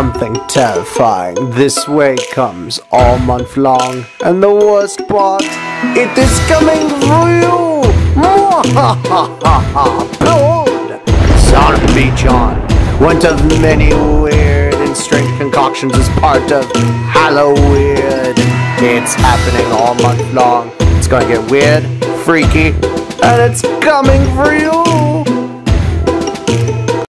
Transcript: something terrifying. This way comes all month long, and the worst part, it is coming for you! Blood! Zombie John, one of many weird and strange concoctions as part of Halloween. It's happening all month long. It's gonna get weird, freaky, and it's coming for you!